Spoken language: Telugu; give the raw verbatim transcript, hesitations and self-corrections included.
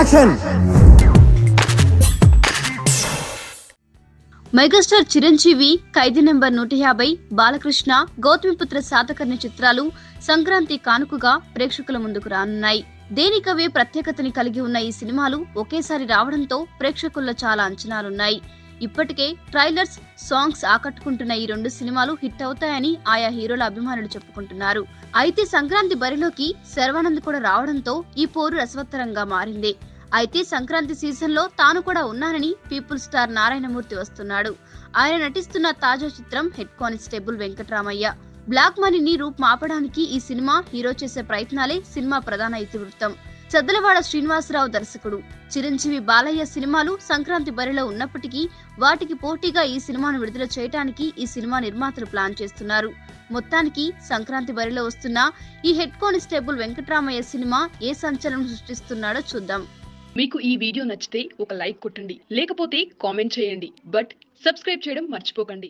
Action! Megastar Chiranji Kaidi number one fifty Balakrishna Gowthami Putra Satakarni చిత్రాలు సంక్రాంతి కానుకగా ప్రేక్షకుల ముందుకు రానున్నాయి. దేనికవే ప్రత్యేకతని కలిగి ఉన్న ఈ సినిమాలు ఒకేసారి రావడంతో ప్రేక్షకుల్లో చాలా అంచనాలు ఉన్నాయి. ఇప్పటికే ట్రైలర్స్, సాంగ్స్ ఆకట్టుకుంటున్న ఈ రెండు సినిమాలు హిట్ అవుతాయని ఆయా హీరోల అభిమానులు చెప్పుకుంటున్నారు. అయితే సంక్రాంతి బరిలోకి శర్వానంద్ కూడా రావడంతో ఈ పోరు రసవత్తరంగా మారింది. అయితే సంక్రాంతి సీజన్లో తాను కూడా ఉన్నానని పీపుల్ స్టార్ నారాయణమూర్తి వస్తున్నాడు. ఆయన నటిస్తున్న తాజా చిత్రం హెడ్ కానిస్టేబుల్ వెంకటరామయ్య. బ్లాక్ మనీని రూపుమాపడానికి ఈ సినిమా హీరో చేసే ప్రయత్నాలే సినిమా ప్రధాన ఇతివృత్తం. చదలవాడ శ్రీనివాసరావు దర్శకుడు. చిరంజీవి బాలయ్య సినిమాలు సంక్రాంతి బరిలో ఉన్నప్పటికీ వాటికి పోటీగా ఈ సినిమాను విడుదల చేయడానికి ఈ సినిమా నిర్మాతలు ప్లాన్ చేస్తున్నారు. మొత్తానికి సంక్రాంతి బరిలో వస్తున్న ఈ హెడ్ కానిస్టేబుల్ వెంకటరామయ్య సినిమా ఏ సంచలనం సృష్టిస్తున్నాడో చూద్దాం. మీకు ఈ వీడియో నచ్చితే ఒక లైక్ కొట్టండి, లేకపోతే కామెంట్ చేయండి, బట్ సబ్స్క్రైబ్ చేయడం మర్చిపోకండి.